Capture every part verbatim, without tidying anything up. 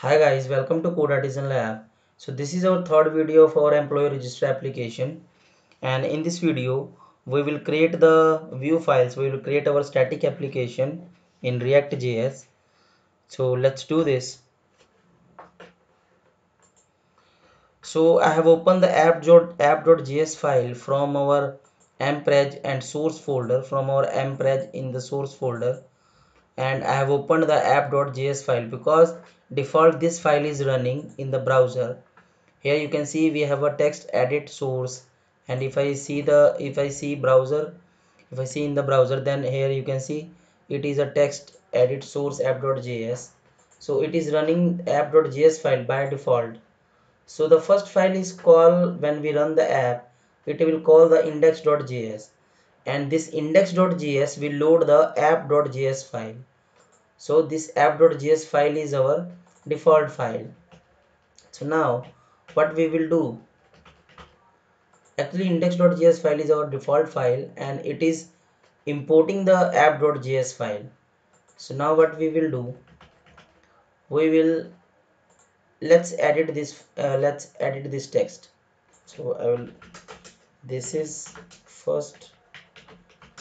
Hi guys, welcome to Code Artisan Lab. So this is our third video for employee register application, and in this video we will create the view files. We will create our static application in React.js. So let's do this. So I have opened the app.js file from our empreg and source folder, from our empreg in the source folder. And I have opened the app.js file because default this file is running in the browser. Here you can see we have a text edit source, and if I see the if I see browser if I see in the browser, then here you can see it is a text edit source app.js. So it is running app.js file by default. So the first file is called when we run the app, it will call the index.js. And this index.js will load the app.js file. So this app.js file is our default file. So now what we will do, actually index.js file is our default file and it is importing the app.js file. So now what we will do, we will let's edit this uh, let's edit this text. So I will this is first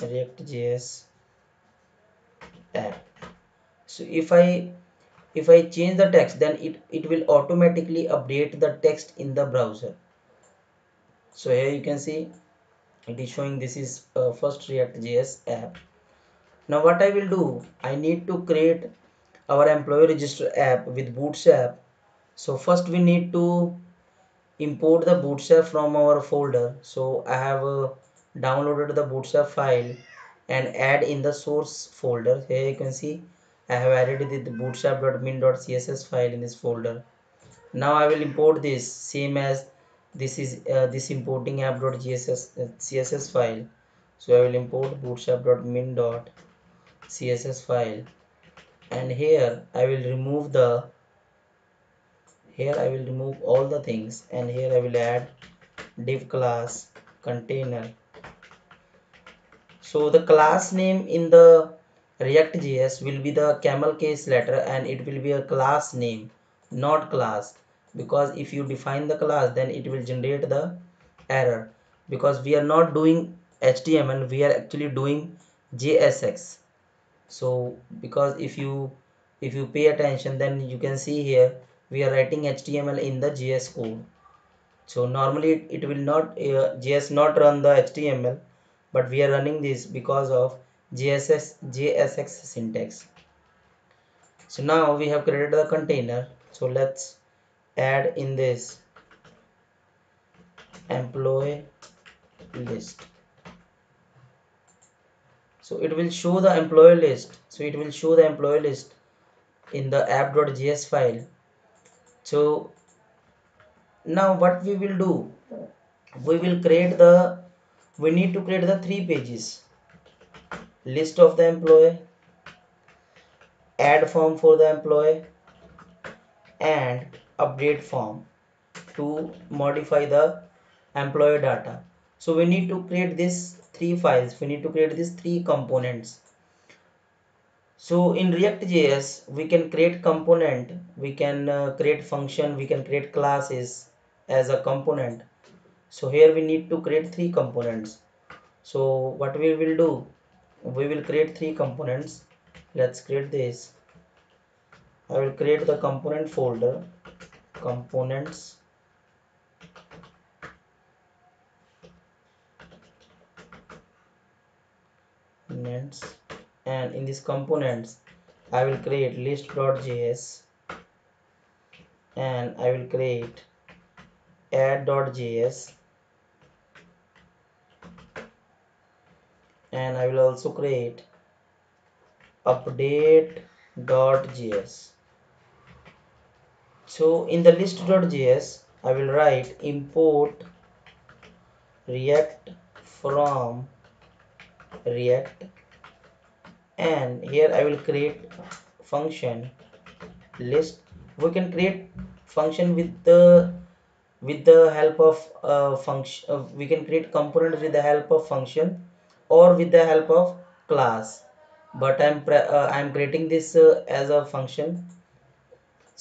React.js app. So if I if I change the text, then it, it will automatically update the text in the browser. So here you can see it is showing this is uh, first React.js app. Now what I will do, I need to create our employee register app with Bootstrap. So first we need to import the Bootstrap from our folder. So I have a downloaded the Bootstrap file and add in the source folder. Here you can see I have added the bootstrap.min.css file in this folder. Now I will import this same as this is uh, this importing app.jss uh, C S S file. So I will import bootstrap.min.css file, and here I will remove the here I will remove all the things, and here I will add div class container. So the class name in the React.js will be the camel case letter, and it will be a class name, not class, because if you define the class then it will generate the error, because we are not doing H T M L, we are actually doing J S X. So because if you if you pay attention, then you can see here we are writing H T M L in the J S code. So normally it, it will not uh, J S not run the H T M L, but we are running this because of J S X syntax. So now we have created the container. So let's add in this employee list. So it will show the employee list. So it will show the employee list in the app.js file. So now what we will do, we will create the we need to create the three pages: list of the employee, add form for the employee, and update form to modify the employee data. So we need to create these three files, we need to create these three components. So in React.js we can create component, we can uh, create function, we can create classes as a component. So here we need to create three components. So what we will do, we will create three components. Let's create this. I will create the component folder, components, and in this components I will create list.js, and I will create add.js, and I will also create update.js. So in the list.js I will write import React from React, and here I will create function list. We can create function with the with the help of uh, function uh, we can create components with the help of function or with the help of class, but I'm uh, I'm creating this uh, as a function.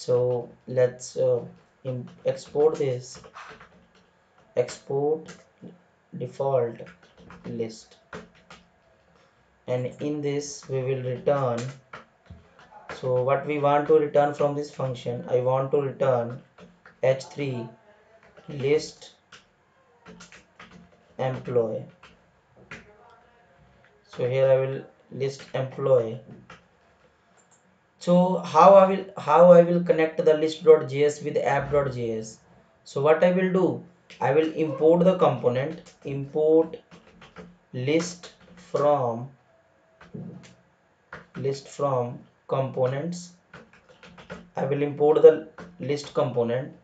So let's uh, export this, export default list, and in this we will return. So what we want to return from this function, I want to return H three list employee. So here I will list employee. So how I will how I will connect the list.js with app.js. So what I will do, I will import the component, import list from list from components. I will import the list component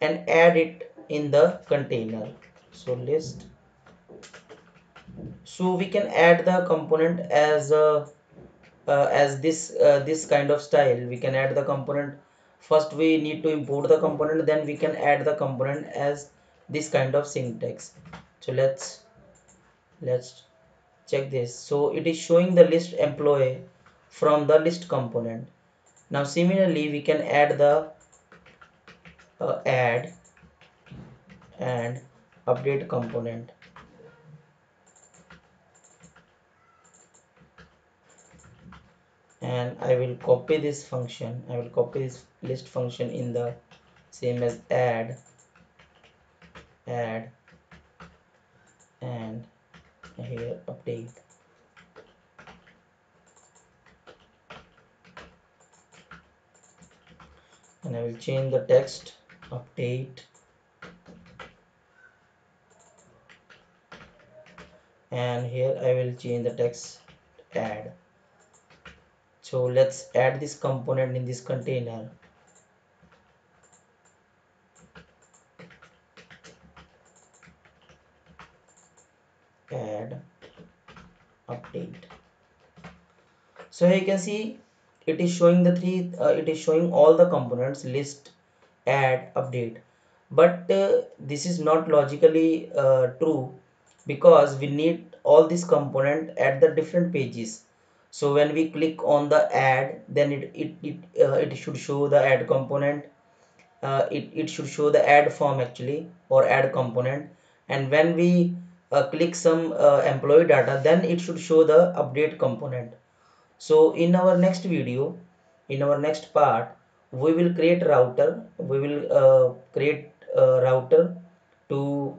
and add it in the container. So list, so we can add the component as a uh, as this uh, this kind of style. We can add the component. First we need to import the component, then we can add the component as this kind of syntax. So let's let's check this. So it is showing the list employee from the list component. Now similarly we can add the uh, add and update component. And I will copy this function, I will copy this list function in the same as add add and here update. And I will change the text update and here I will change the text add. So let's add this component in this container. Add update. So here you can see it is showing the three uh, it is showing all the components, list, add, update, but uh, this is not logically uh, true, because we need all these component at the different pages. So when we click on the add, then it it it, uh, it should show the add component. Uh, it, it should show the add form actually, or add component. And when we uh, click some uh, employee data, then it should show the update component. So in our next video, in our next part, we will create router. We will uh, create a router to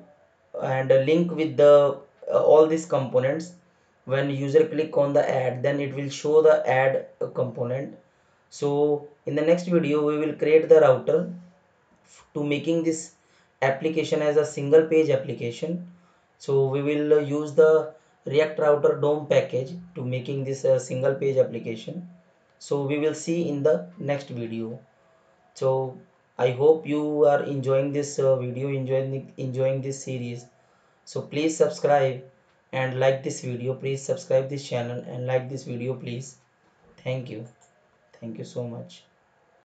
and a link with the uh, all these components. When user click on the add, then it will show the add component. So in the next video we will create the router to making this application as a single page application. So we will use the React Router D O M package to making this a single page application. So we will see in the next video. So I hope you are enjoying this uh, video, enjoying enjoying this series. So please subscribe and like this video. Please subscribe this channel and like this video please. Thank you. Thank you so much.